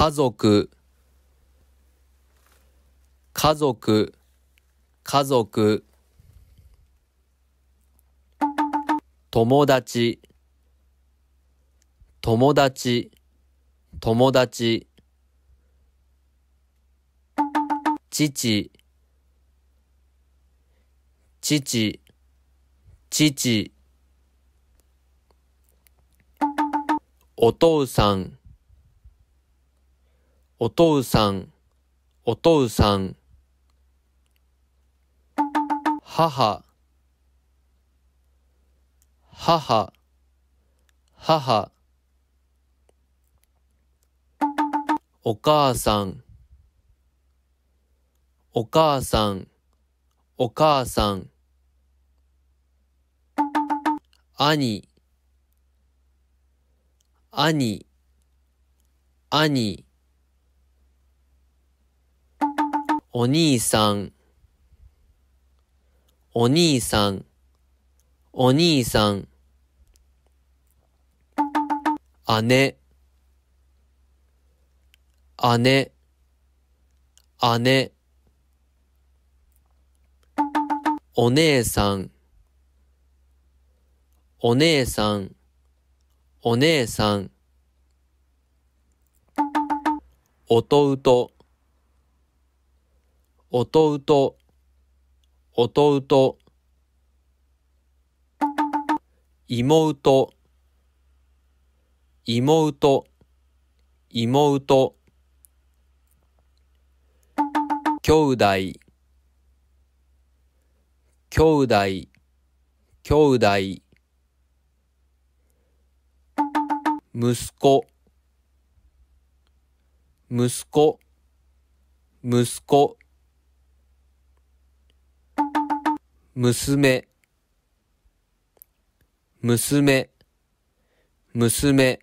家族友達父お父さん母お母さん兄お兄さん姉お姉さん弟妹兄弟息子娘